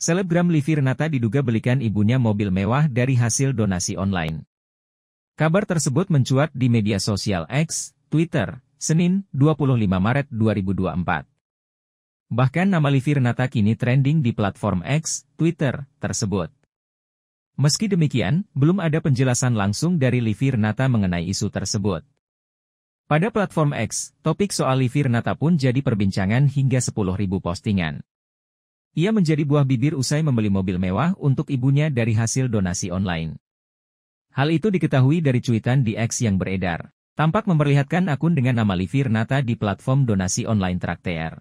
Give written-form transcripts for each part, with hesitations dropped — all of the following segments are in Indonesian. Selebgram Livy Renata diduga belikan ibunya mobil mewah dari hasil donasi online. Kabar tersebut mencuat di media sosial X, Twitter, Senin, 25 Maret 2024. Bahkan nama Livy Renata kini trending di platform X, Twitter, tersebut. Meski demikian, belum ada penjelasan langsung dari Livy Renata mengenai isu tersebut. Pada platform X, topik soal Livy Renata pun jadi perbincangan hingga 10.000 postingan. Ia menjadi buah bibir usai membeli mobil mewah untuk ibunya dari hasil donasi online. Hal itu diketahui dari cuitan di X yang beredar. Tampak memperlihatkan akun dengan nama Livy Renata di platform donasi online Trakteer.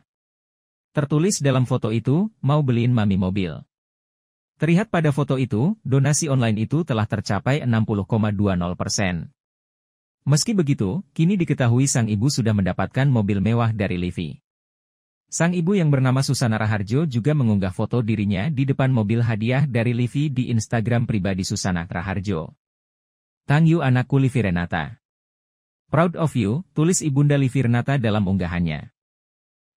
Tertulis dalam foto itu, mau beliin mami mobil. Terlihat pada foto itu, donasi online itu telah tercapai 60,20%. Meski begitu, kini diketahui sang ibu sudah mendapatkan mobil mewah dari Livy. Sang ibu yang bernama Susana Raharjo juga mengunggah foto dirinya di depan mobil hadiah dari Livy di Instagram pribadi Susana Raharjo. "Thank you anakku Livy Renata. Proud of you," tulis ibunda Livy Renata dalam unggahannya.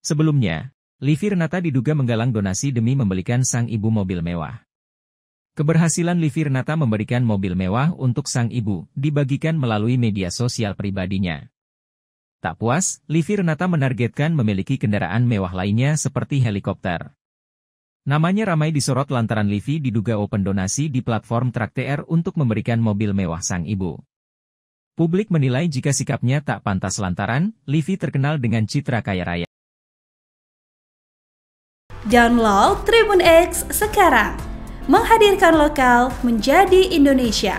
Sebelumnya, Livy Renata diduga menggalang donasi demi membelikan sang ibu mobil mewah. Keberhasilan Livy Renata memberikan mobil mewah untuk sang ibu dibagikan melalui media sosial pribadinya. Tak puas, Livy Renata menargetkan memiliki kendaraan mewah lainnya seperti helikopter. Namanya ramai disorot lantaran Livy diduga open donasi di platform Trakteer untuk memberikan mobil mewah sang ibu. Publik menilai jika sikapnya tak pantas lantaran Livy terkenal dengan citra kaya raya. Download TribunX sekarang, menghadirkan lokal menjadi Indonesia.